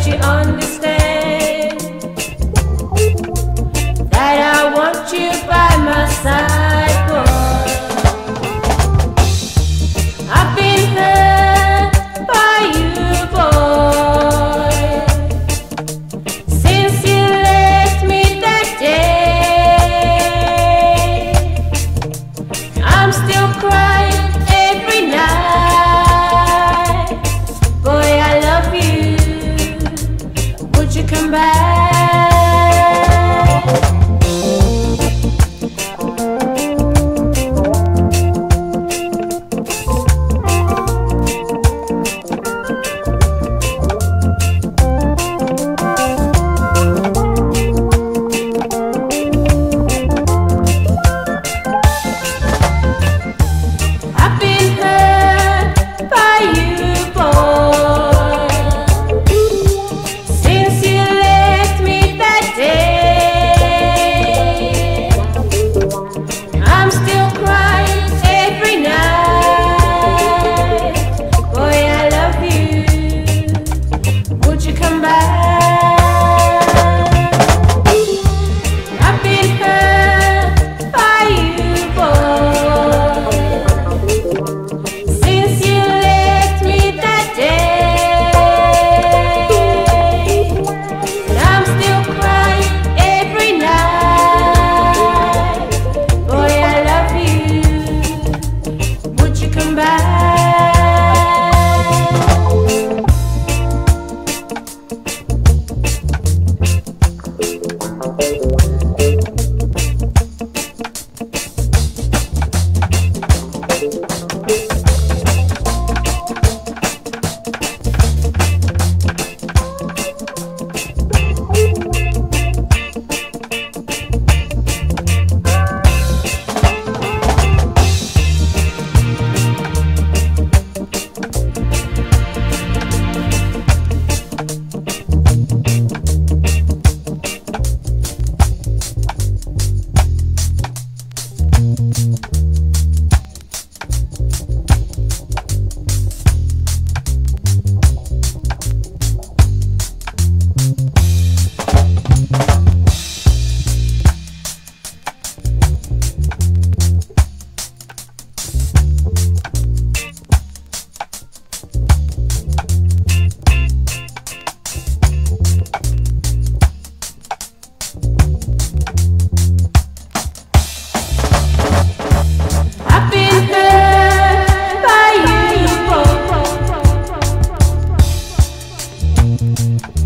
that you understand that I want you by my side, boy. I've been hurt by you, boy, since you left me that day. I'm still crying every night. Boy, I love you. Would you come back?